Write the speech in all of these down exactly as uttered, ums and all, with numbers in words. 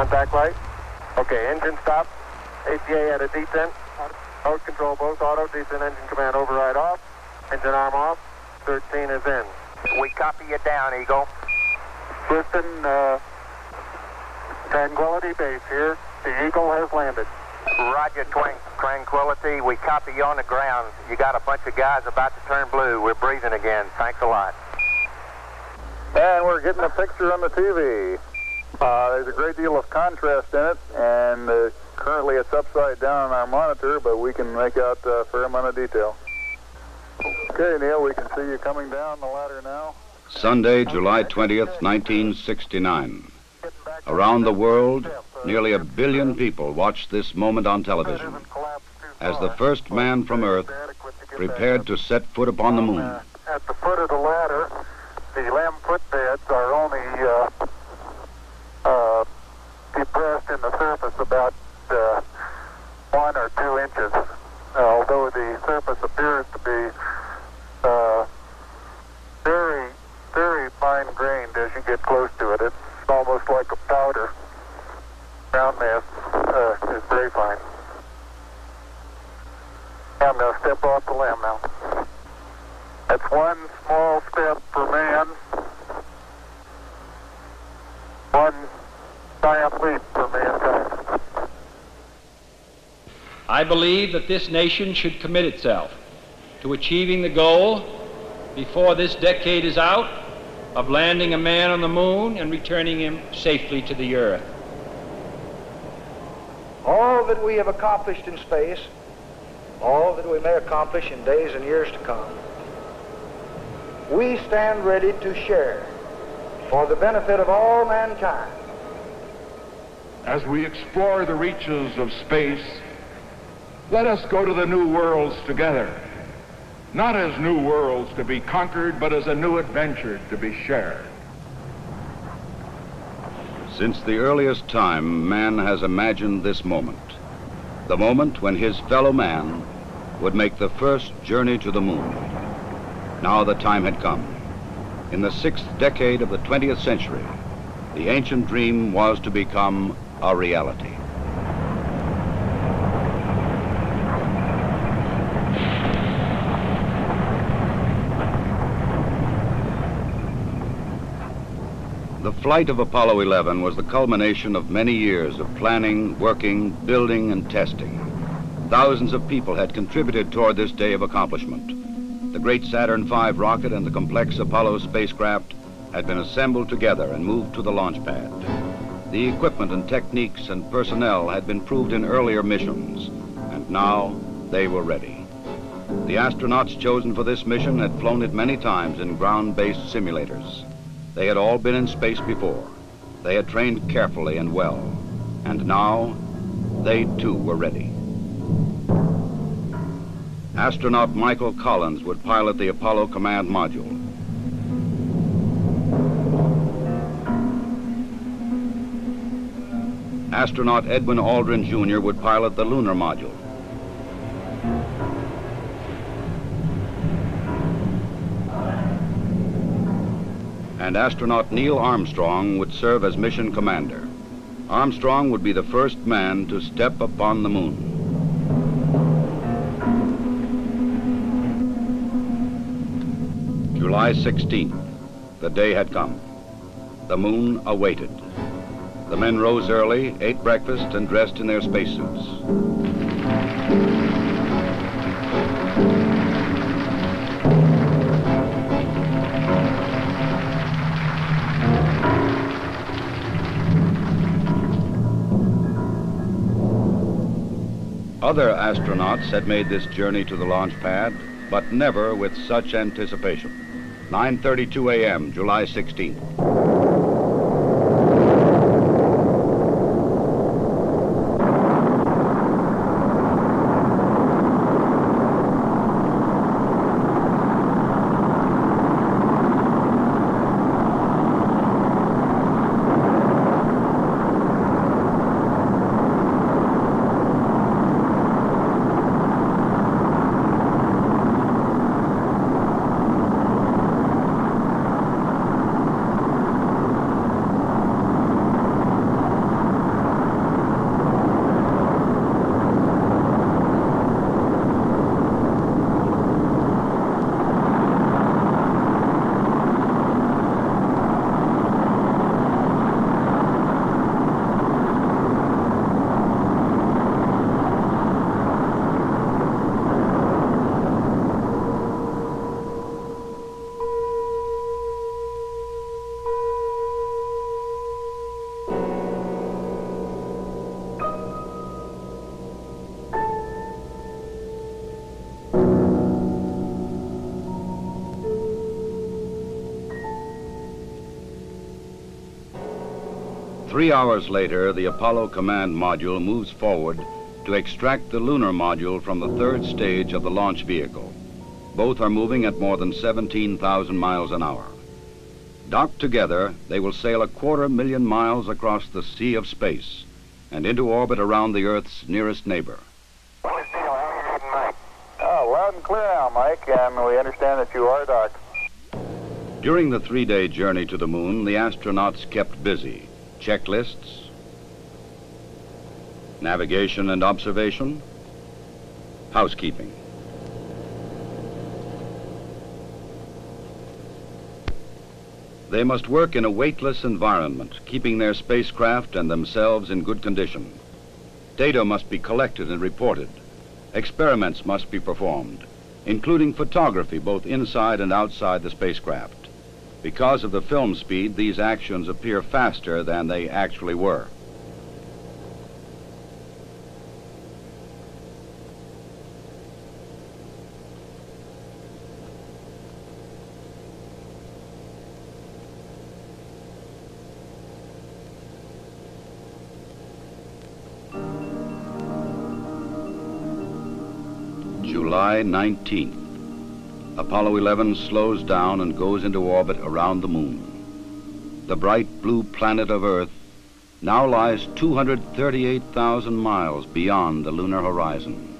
Contact light. Okay, engine stop. A P A at a descent. Mode control both auto, descent engine command override off. Engine arm off. thirteen is in. We copy you down, Eagle. Houston, uh, Tranquility Base here. The Eagle has landed. Roger, twang, Tranquility. We copy you on the ground. You got a bunch of guys about to turn blue. We're breathing again. Thanks a lot. And we're getting a picture on the T V. Uh, there's a great deal of contrast in it, and uh, currently it's upside down on our monitor, but we can make out a fair amount of detail. Okay, Neil, we can see you coming down the ladder now. Sunday, July twentieth, nineteen sixty-nine. Around the world, nearly a billion people watched this moment on television as the first man from Earth prepared to set foot upon the moon. At the foot of the ladder, the lamb footbeds are only uh, uh, depressed in the surface about uh, one or two inches, although the surface appears to be uh, very, very fine-grained as you get close to it. It's almost like a powder. Ground mass uh, is very fine. I'm going to step off the limb now. That's one small step for man, one giant leap for mankind. I believe that this nation should commit itself to achieving the goal before this decade is out of landing a man on the moon and returning him safely to the earth. All that we have accomplished in space, all that we may accomplish in days and years to come, we stand ready to share for the benefit of all mankind. As we explore the reaches of space, let us go to the new worlds together, not as new worlds to be conquered, but as a new adventure to be shared. Since the earliest time, man has imagined this moment, the moment when his fellow man would make the first journey to the moon. Now the time had come. In the sixth decade of the twentieth century, the ancient dream was to become a reality. The flight of Apollo eleven was the culmination of many years of planning, working, building, and testing. Thousands of people had contributed toward this day of accomplishment. The great Saturn five rocket and the complex Apollo spacecraft had been assembled together and moved to the launch pad. The equipment and techniques and personnel had been proved in earlier missions, and now they were ready. The astronauts chosen for this mission had flown it many times in ground-based simulators. They had all been in space before. They had trained carefully and well. And now, they too were ready. Astronaut Michael Collins would pilot the Apollo Command Module. Astronaut Edwin Aldrin, Junior would pilot the Lunar Module. And astronaut Neil Armstrong would serve as mission commander. Armstrong would be the first man to step upon the moon. July sixteenth, the day had come. The moon awaited. The men rose early, ate breakfast, and dressed in their spacesuits. Other astronauts had made this journey to the launch pad, but never with such anticipation. nine thirty-two a m, July sixteenth. Three hours later, the Apollo Command Module moves forward to extract the Lunar Module from the third stage of the launch vehicle. Both are moving at more than seventeen thousand miles an hour. Docked together, they will sail a quarter million miles across the sea of space and into orbit around the Earth's nearest neighbor. Oh, loud and clear now, Mike, and we understand that you are docked. During the three-day journey to the moon, the astronauts kept busy. Checklists, navigation and observation, housekeeping. They must work in a weightless environment, keeping their spacecraft and themselves in good condition. Data must be collected and reported. Experiments must be performed, including photography both inside and outside the spacecraft. Because of the film speed, these actions appear faster than they actually were. July nineteenth, Apollo eleven slows down and goes into orbit around the moon. The bright blue planet of Earth now lies two hundred thirty-eight thousand miles beyond the lunar horizon.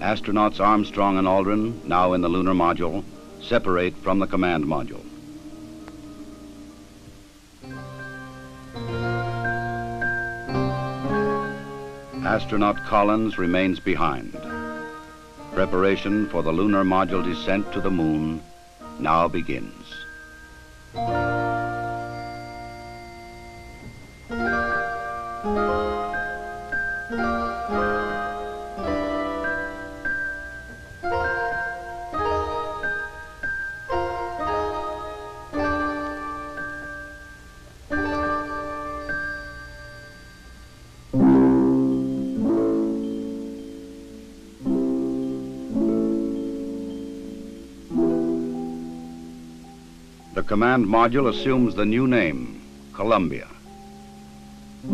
Astronauts Armstrong and Aldrin, now in the lunar module, separate from the command module. Astronaut Collins remains behind. Preparation for the lunar module descent to the moon now begins. The command module assumes the new name, Columbia. The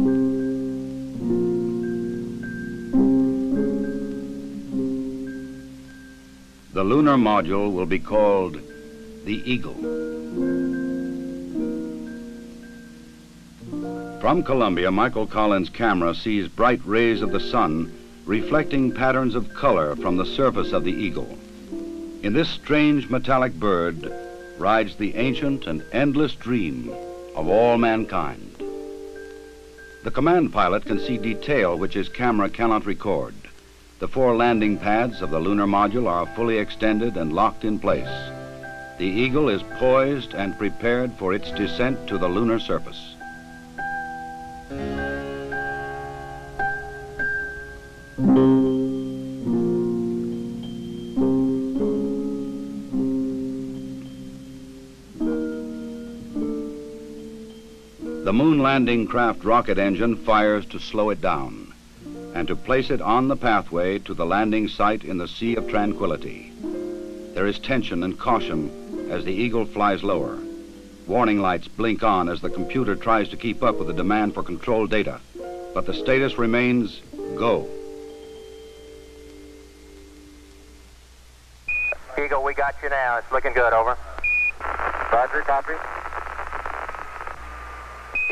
lunar module will be called the Eagle. From Columbia, Michael Collins' camera sees bright rays of the sun reflecting patterns of color from the surface of the Eagle. In this strange metallic bird rides the ancient and endless dream of all mankind. The command pilot can see detail which his camera cannot record. The four landing pads of the lunar module are fully extended and locked in place. The Eagle is poised and prepared for its descent to the lunar surface. The moon landing craft rocket engine fires to slow it down and to place it on the pathway to the landing site in the Sea of Tranquility. There is tension and caution as the Eagle flies lower. Warning lights blink on as the computer tries to keep up with the demand for controlled data, but the status remains go. Eagle, we got you now. It's looking good, over. Roger, copy.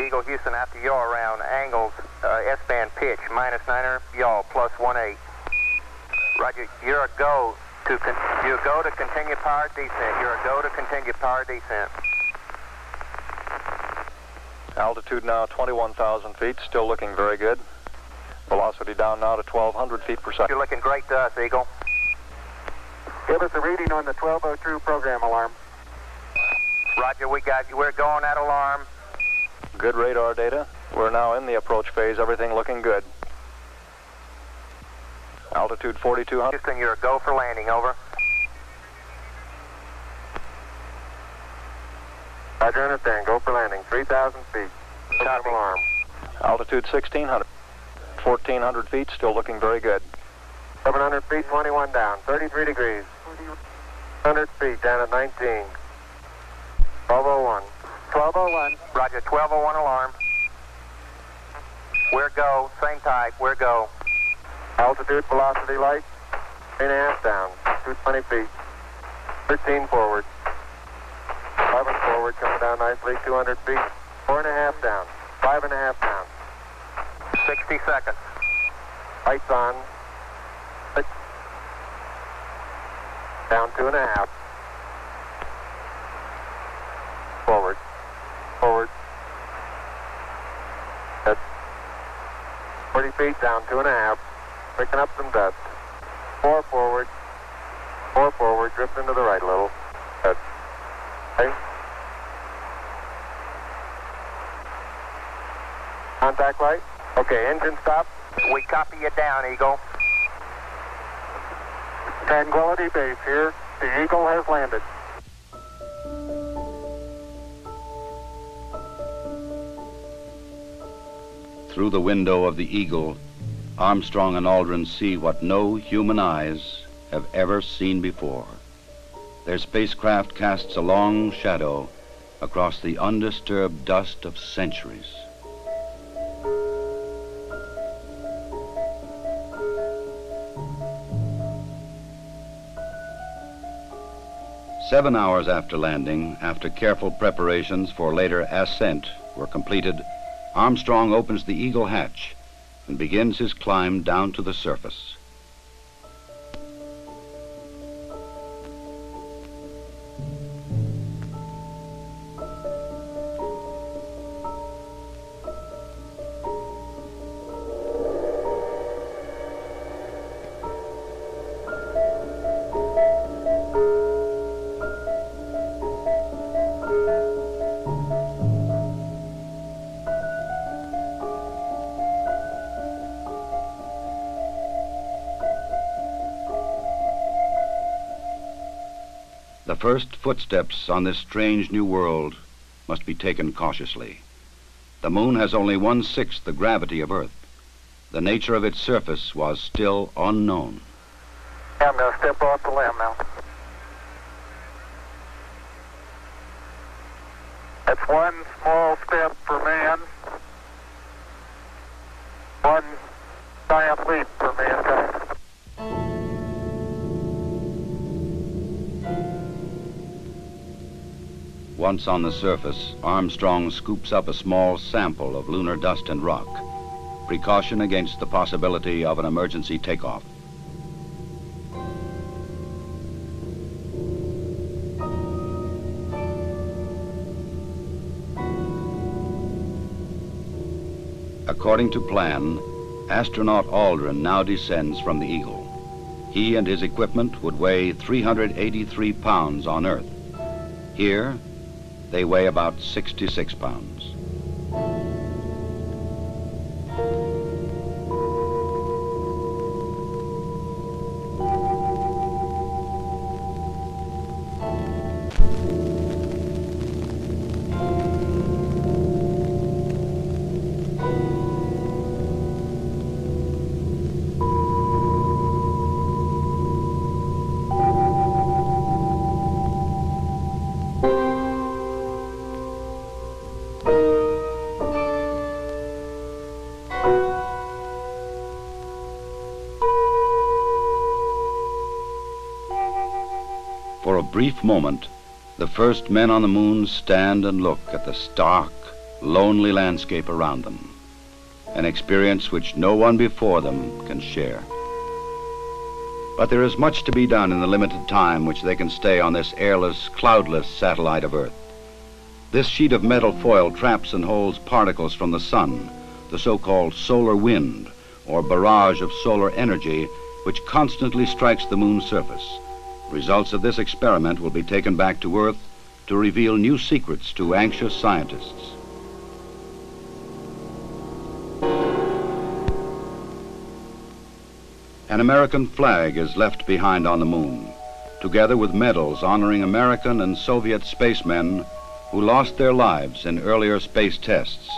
Eagle, Houston, after yaw around, angles, uh, S-band pitch, minus niner, yaw, plus one eight. Roger, you're a go to, con you're a go to continue power descent. You're a go to continue power descent. Altitude now twenty-one thousand feet, still looking very good. Velocity down now to twelve hundred feet per second. You're looking great to us, Eagle. Give us a reading on the twelve oh two program alarm. Roger, we got you. We're going at alarm. Good radar data. We're now in the approach phase. Everything looking good. Altitude forty-two hundred. Houston, you're a go for landing. Over. Roger, understand. Go for landing. three thousand feet. Copy. Alarm. Altitude sixteen hundred. fourteen hundred feet. Still looking very good. seven hundred feet. twenty-one down. thirty-three degrees. one hundred feet. Down at nineteen. twelve oh one. twelve oh one. Roger, twelve oh one alarm. We're go, same type, we're go. Altitude, velocity, light, three and a half down, two hundred twenty feet, thirteen forward, eleven forward, coming down nicely, two hundred feet, four and a half down, five and a half down. sixty seconds. Lights on, six, down two and a half, forward, forward, that's forty feet, down two and a half, picking up some dust. Four forward, four forward, drifting to the right a little. That's okay. Contact light. Okay, engine stop. We copy you down, Eagle. Tranquility Base here. The Eagle has landed. Through the window of the Eagle, Armstrong and Aldrin see what no human eyes have ever seen before. Their spacecraft casts a long shadow across the undisturbed dust of centuries. Seven hours after landing, after careful preparations for later ascent were completed, Armstrong opens the Eagle hatch and begins his climb down to the surface. The first footsteps on this strange new world must be taken cautiously. The moon has only one-sixth the gravity of Earth. The nature of its surface was still unknown. I'm going to step off the limb now. That's one small step for man, one giant leap for mankind. Once on the surface, Armstrong scoops up a small sample of lunar dust and rock, precaution against the possibility of an emergency takeoff. According to plan, astronaut Aldrin now descends from the Eagle. He and his equipment would weigh three hundred eighty-three pounds on Earth. Here, they weigh about sixty-six pounds. For a brief moment, the first men on the moon stand and look at the stark, lonely landscape around them, an experience which no one before them can share. But there is much to be done in the limited time which they can stay on this airless, cloudless satellite of Earth. This sheet of metal foil traps and holds particles from the sun, the so-called solar wind, or barrage of solar energy, which constantly strikes the moon's surface. Results of this experiment will be taken back to Earth to reveal new secrets to anxious scientists. An American flag is left behind on the moon, together with medals honoring American and Soviet spacemen who lost their lives in earlier space tests,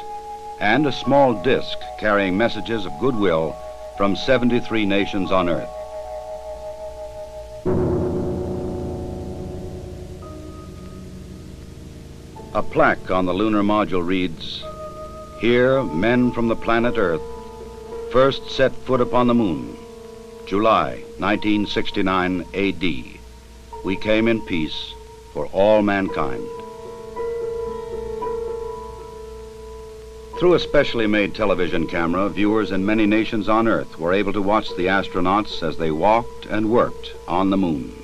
and a small disc carrying messages of goodwill from seventy-three nations on Earth. A plaque on the lunar module reads, Here, men from the planet Earth first set foot upon the moon. July nineteen sixty-nine A D. We came in peace for all mankind. Through a specially made television camera, viewers in many nations on Earth were able to watch the astronauts as they walked and worked on the moon.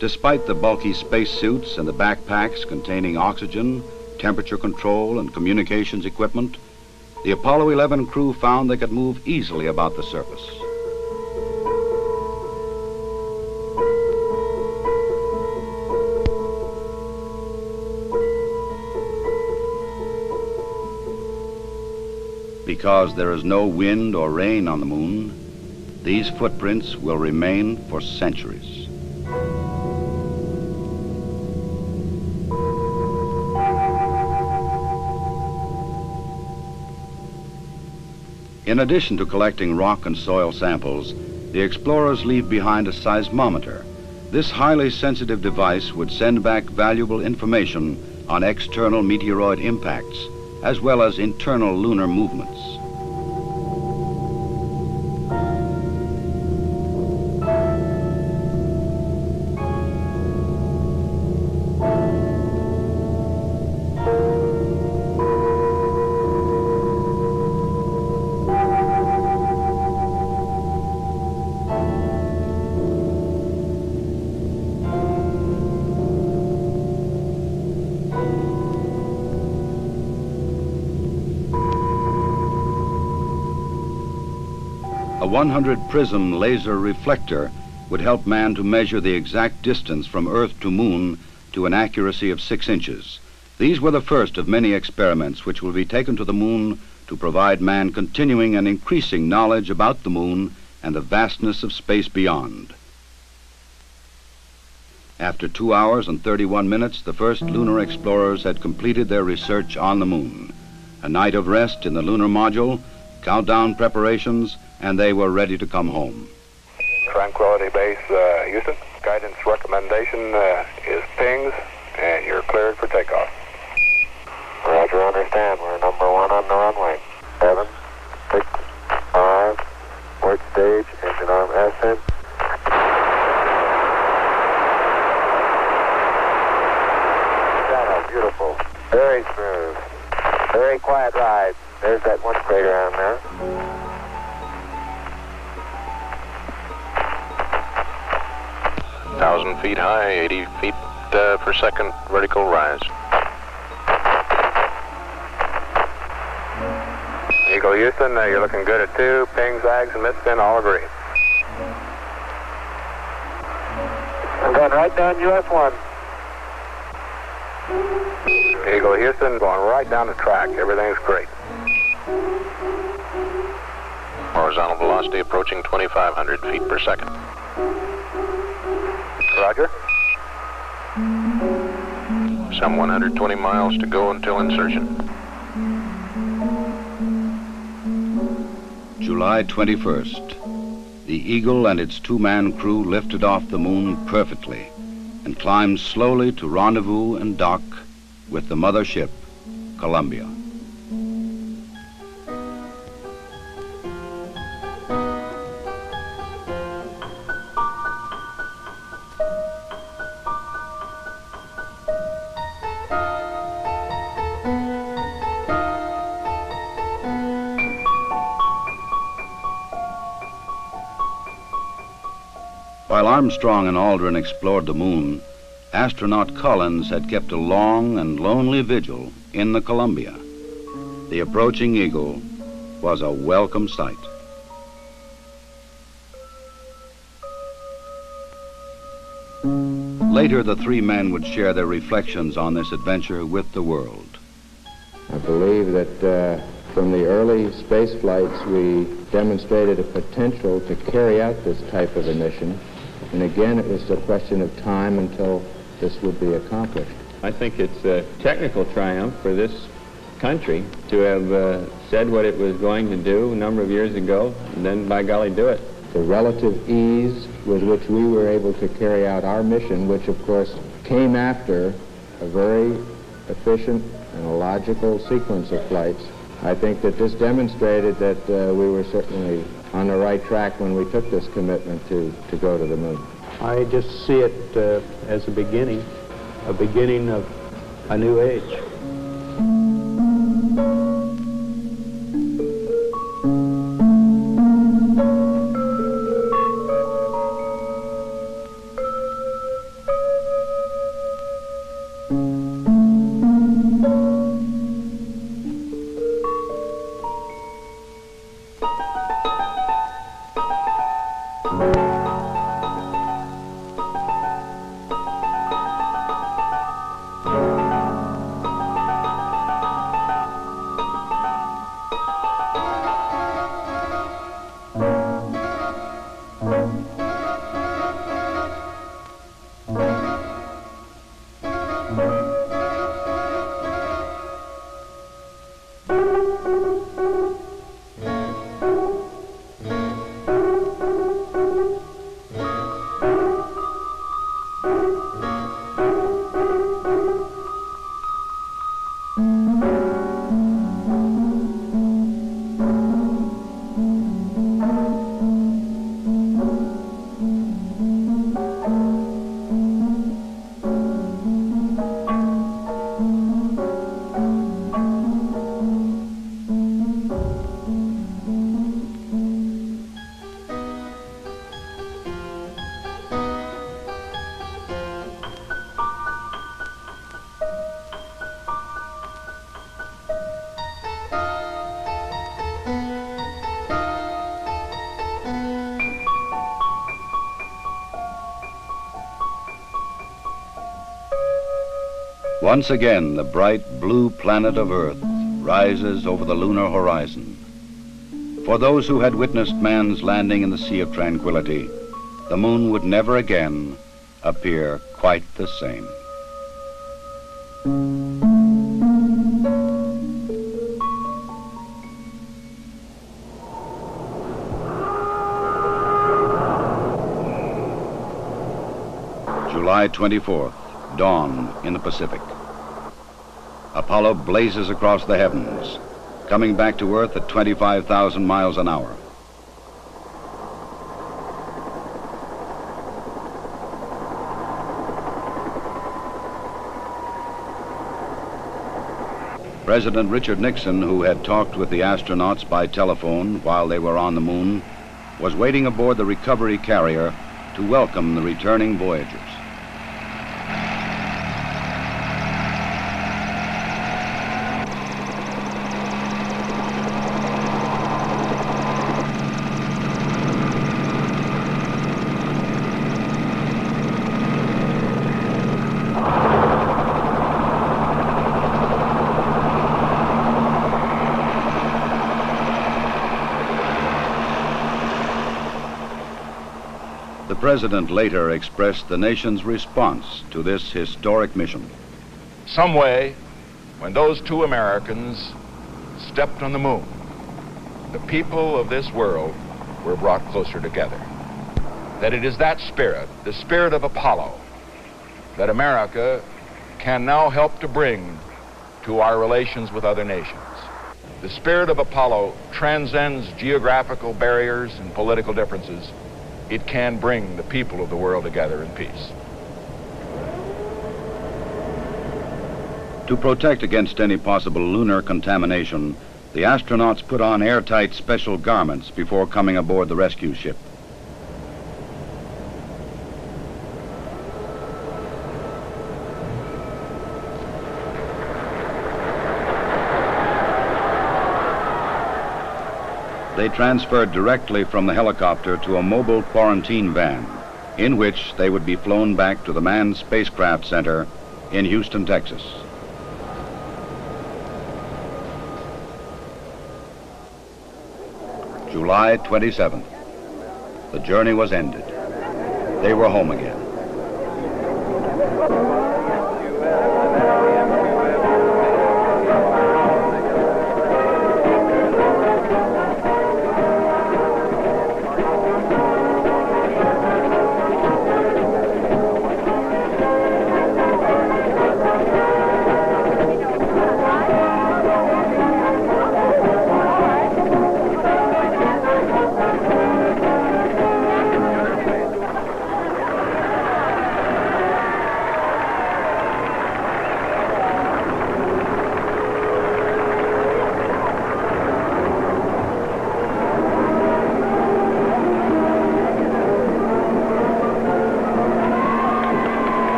Despite the bulky spacesuits and the backpacks containing oxygen, temperature control and communications equipment, the Apollo eleven crew found they could move easily about the surface. Because there is no wind or rain on the moon, these footprints will remain for centuries. In addition to collecting rock and soil samples, the explorers leave behind a seismometer. This highly sensitive device would send back valuable information on external meteoroid impacts, as well as internal lunar movements. one hundred prism laser reflector would help man to measure the exact distance from Earth to Moon to an accuracy of six inches. These were the first of many experiments which will be taken to the Moon to provide man continuing and increasing knowledge about the Moon and the vastness of space beyond. After two hours and thirty-one minutes, the first lunar explorers had completed their research on the Moon. A night of rest in the lunar module, countdown preparations, and they were ready to come home. Tranquility Base, uh, Houston. Guidance recommendation uh, is pings, and you're cleared for takeoff. Roger, understand. We're number one on the runway. Seven, six, five, port stage, engine arm ascent. Shadow, beautiful. Very smooth. Very quiet ride. There's that one crater on there. one thousand feet high, eighty feet uh, per second vertical rise. Eagle Houston, uh, you're looking good at two. Ping, zags, and misspin, all agree. I'm going right down U S one. Eagle Houston, going right down the track. Everything's great. Horizontal velocity approaching twenty-five hundred feet per second. Roger. Some one hundred twenty miles to go until insertion. July twenty-first. The Eagle and its two-man crew lifted off the moon perfectly and climbed slowly to rendezvous and dock with the mother ship, Columbia. While Armstrong and Aldrin explored the moon, astronaut Collins had kept a long and lonely vigil in the Columbia. The approaching Eagle was a welcome sight. Later, the three men would share their reflections on this adventure with the world. I believe that uh, from the early space flights, we demonstrated a potential to carry out this type of a mission. And again, it was a question of time until this would be accomplished. I think it's a technical triumph for this country to have uh, said what it was going to do a number of years ago, and then, by golly, do it. The relative ease with which we were able to carry out our mission, which, of course, came after a very efficient and a logical sequence of flights, I think that this demonstrated that uh, we were certainly on the right track when we took this commitment to, to go to the moon. I just see it uh, as a beginning, a beginning of a new age. Once again, the bright blue planet of Earth rises over the lunar horizon. For those who had witnessed man's landing in the Sea of Tranquility, the moon would never again appear quite the same. July twenty-fourth, dawn in the Pacific. Apollo blazes across the heavens, coming back to Earth at twenty-five thousand miles an hour. President Richard Nixon, who had talked with the astronauts by telephone while they were on the moon, was waiting aboard the recovery carrier to welcome the returning voyagers. The president later expressed the nation's response to this historic mission. Some way, when those two Americans stepped on the moon, the people of this world were brought closer together. That it is that spirit, the spirit of Apollo, that America can now help to bring to our relations with other nations. The spirit of Apollo transcends geographical barriers and political differences. It can bring the people of the world together in peace. To protect against any possible lunar contamination, the astronauts put on airtight special garments before coming aboard the rescue ship. They transferred directly from the helicopter to a mobile quarantine van, in which they would be flown back to the Manned Spacecraft Center in Houston, Texas. July twenty-seventh. The journey was ended. They were home again.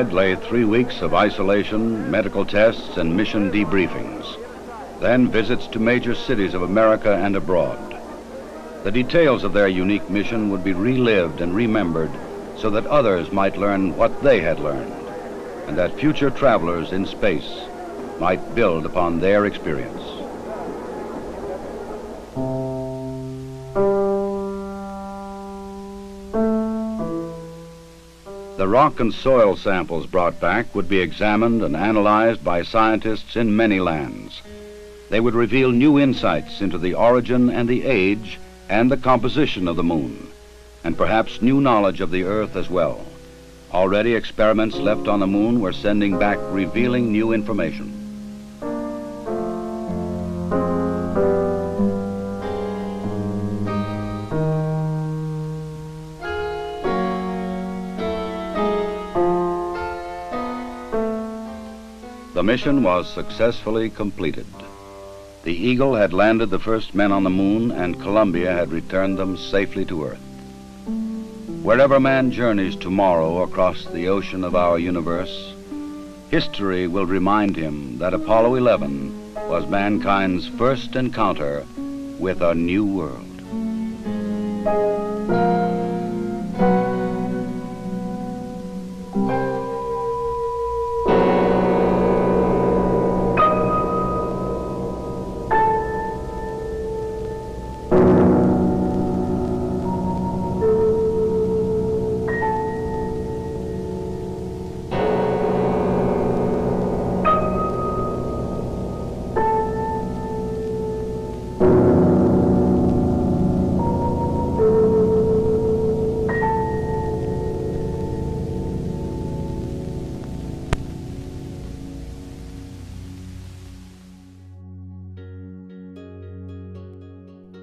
ahead lay three weeks of isolation, medical tests, and mission debriefings. Then visits to major cities of America and abroad. The details of their unique mission would be relived and remembered so that others might learn what they had learned, and that future travelers in space might build upon their experience. The rock and soil samples brought back would be examined and analyzed by scientists in many lands. They would reveal new insights into the origin and the age and the composition of the moon, and perhaps new knowledge of the Earth as well. Already, experiments left on the moon were sending back revealing new information. The mission was successfully completed. The Eagle had landed the first men on the moon, and Columbia had returned them safely to Earth. Wherever man journeys tomorrow across the ocean of our universe, history will remind him that Apollo eleven was mankind's first encounter with a new world.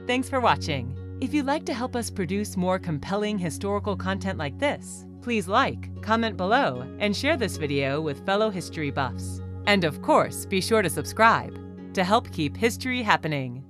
Thanks for watching. If you'd like to help us produce more compelling historical content like this, please like, comment below, and share this video with fellow history buffs. And of course, be sure to subscribe to help keep history happening.